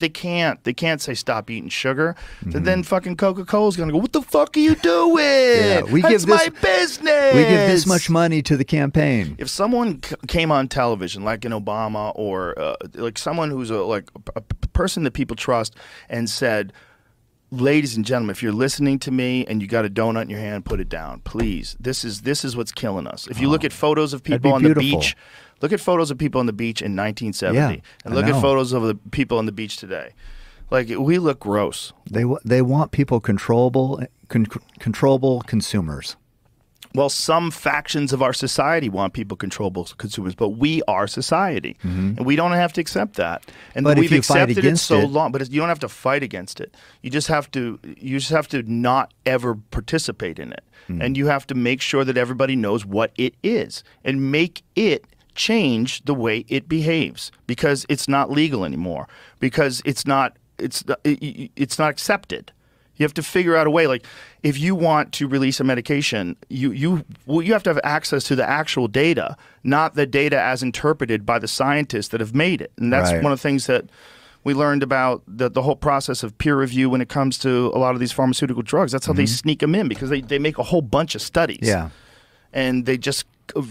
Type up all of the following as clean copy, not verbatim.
They can't. They can't say stop eating sugar. Mm-hmm. So then fucking Coca-Cola's going to go, what the fuck are you doing? Yeah, that's my business. We give this much money to the campaign. If someone came on television, like an Obama or like someone who's a person that people trust and said, ladies and gentlemen, if you're listening to me and you got a donut in your hand, put it down, please. This is what's killing us. If you look at photos of people on the beach, look at photos of people on the beach in 1970, and look at photos of the people on the beach today. Like, we look gross. They want people controllable, controllable consumers. Well, some factions of our society want people controllable consumers, but we are society, and we don't have to accept that. And we've accepted it so long, but you don't have to fight against it. You just have to. You just have to not ever participate in it, and you have to make sure that everybody knows what it is and make it change the way it behaves, because it's not legal anymore, because it's not accepted. You have to figure out a way. Like, if you want to release a medication, you have to have access to the actual data, not the data as interpreted by the scientists that have made it. And that's one of the things that we learned about the whole process of peer review when it comes to a lot of these pharmaceutical drugs. That's how they sneak them in, because they make a whole bunch of studies. Yeah. And they just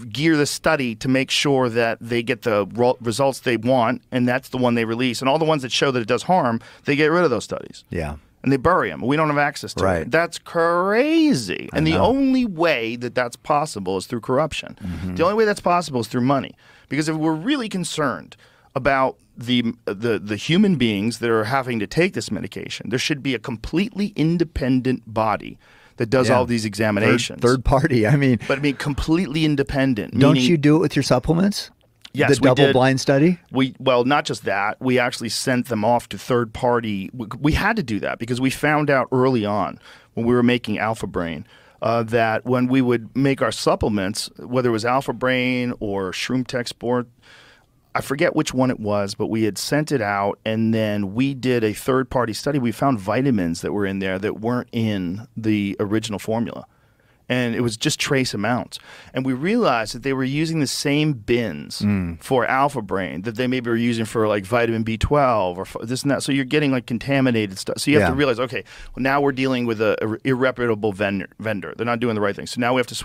gear the study to make sure that they get the results they want, and that's the one they release. And all the ones that show that it does harm, they get rid of those studies. Yeah. And they bury them. We don't have access to them. That's crazy. And the only way that that's possible is through corruption. The only way that's possible is through money. Because if we're really concerned about the human beings that are having to take this medication, there should be a completely independent body that does all these examinations. Third party, I mean. But I mean, completely independent. Don't you do it with your supplements? Yes, the double-blind study? Well, not just that. We actually sent them off to third-party. We had to do that because we found out early on when we were making Alpha Brain that when we would make our supplements, whether it was Alpha Brain or Shroom Tech Sport, I forget which one it was, but we had sent it out, and then we did a third-party study. We found vitamins that were in there that weren't in the original formula. And it was just trace amounts. And we realized that they were using the same bins for Alpha Brain that they maybe were using for like vitamin B12 or this and that. So you're getting like contaminated stuff. So you have to realize, okay, well, now we're dealing with an irreparable vendor. They're not doing the right thing. So now we have to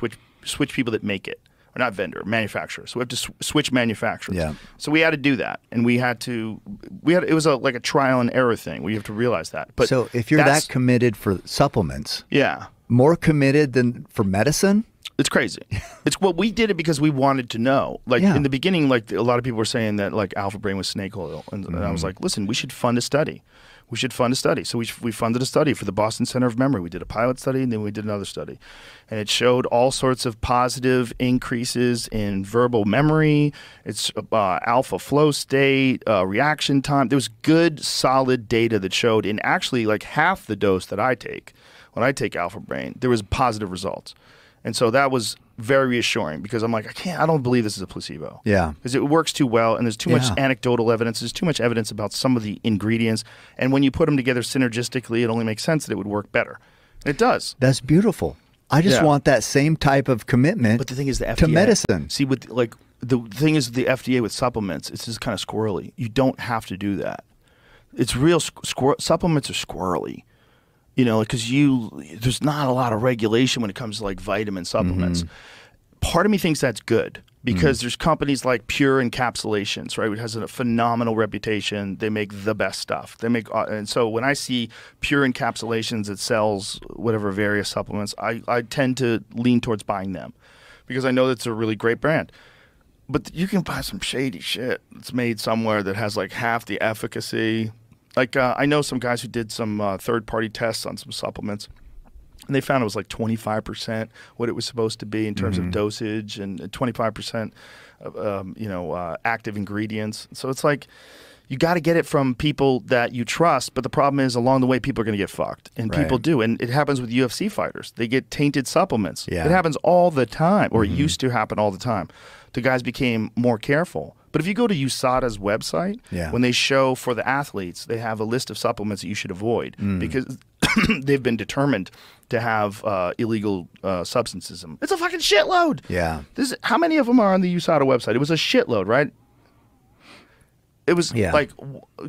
switch people that make it. Or not vendor, manufacturer. So we have to switch manufacturers. Yeah. So we had to do that. And it was like a trial and error thing. We have to realize that. But so if you're that committed for supplements. Yeah. More committed than for medicine? It's crazy. It's what we did it because we wanted to know. Like in the beginning, like a lot of people were saying that like Alpha Brain was snake oil. And, and I was like, listen, we should fund a study. We should fund a study. So we funded a study for the Boston Center of Memory. We did a pilot study and then we did another study. And it showed all sorts of positive increases in verbal memory, it's alpha flow state, reaction time. There was good, solid data that showed in actually like half the dose that I take, when I take Alpha Brain, there was positive results. And so that was very reassuring because I'm like, I don't believe this is a placebo. Yeah. Because it works too well and there's too much anecdotal evidence. There's too much evidence about some of the ingredients. And when you put them together synergistically, it only makes sense that it would work better. And it does. That's beautiful. I just want that same type of commitment to medicine. See, with like the thing is the FDA with supplements, it's just kind of squirrely. You don't have to do that. It's real supplements are squirrely. You know, because there's not a lot of regulation when it comes to like vitamin supplements. Part of me thinks that's good because there's companies like Pure Encapsulations, right? It has a phenomenal reputation. They make the best stuff. They make, and so when I see Pure Encapsulations that sells whatever various supplements, I tend to lean towards buying them because I know that's a really great brand. But you can buy some shady shit that's made somewhere that has like half the efficacy. Like, I know some guys who did some third-party tests on some supplements, and they found it was like 25% what it was supposed to be in terms of dosage and 25% of, you know, active ingredients. So it's like you got to get it from people that you trust, but the problem is along the way people are going to get fucked, and people do. And it happens with UFC fighters. They get tainted supplements. Yeah. It happens all the time, or it used to happen all the time. The guys became more careful. But if you go to USADA's website, when they show for the athletes, they have a list of supplements that you should avoid because they've been determined to have illegal substances. It's a fucking shitload. Yeah. How many of them are on the USADA website? It was a shitload, right? It was like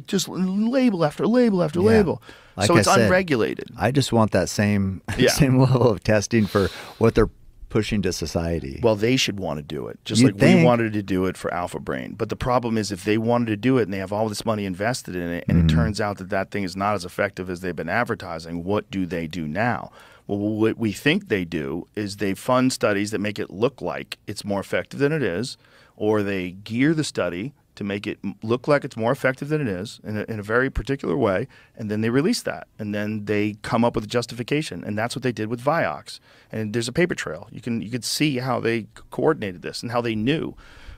just label after label after label. Like so it's unregulated. I just want that same same level of testing for what they're pushing to society. Well, they should want to do it, just like we wanted to do it for Alpha Brain. But the problem is, if they wanted to do it and they have all this money invested in it, and it turns out that that thing is not as effective as they've been advertising, what do they do now? Well, what we think they do is they fund studies that make it look like it's more effective than it is, or they gear the study to make it look like it's more effective than it is in a very particular way, and then they release that. And then they come up with a justification, and that's what they did with Vioxx. And there's a paper trail. You could see how they coordinated this and how they knew.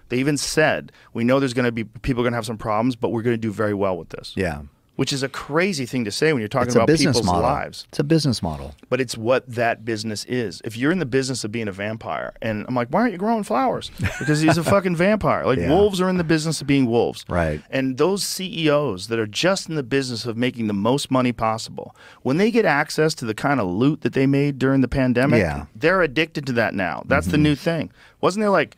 They even said, we know there's going to be people going to have some problems, but we're going to do very well with this. Yeah. Which is a crazy thing to say when you're talking about people's lives. It's a business model. But it's what that business is. If you're in the business of being a vampire, and I'm like, why aren't you growing flowers? Because he's a fucking vampire. Like wolves are in the business of being wolves. Right. And those CEOs that are just in the business of making the most money possible, when they get access to the kind of loot that they made during the pandemic, they're addicted to that now. That's the new thing. Wasn't there like...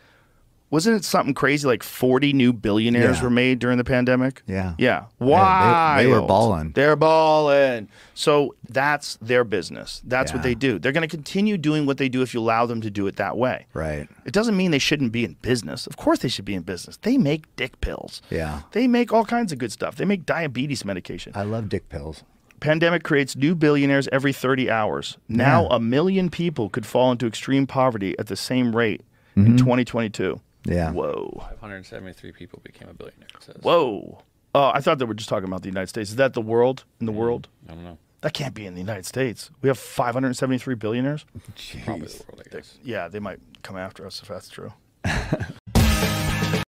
Wasn't it something crazy like 40 new billionaires were made during the pandemic? Yeah. Yeah. Why? They were balling. They're balling. So that's their business. That's what they do. They're going to continue doing what they do if you allow them to do it that way. Right. It doesn't mean they shouldn't be in business. Of course they should be in business. They make dick pills. Yeah. They make all kinds of good stuff. They make diabetes medication. I love dick pills. Pandemic creates new billionaires every 30 hours. Now a million people could fall into extreme poverty at the same rate in 2022. Yeah. Whoa. 573 people became a billionaire. Whoa. Oh, I thought they were just talking about the United States. Is that the world? In the world? I don't know. That can't be in the United States. We have 573 billionaires? Jeez. Probably the world, I guess. Yeah, they might come after us if that's true.